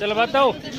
चल बताओ।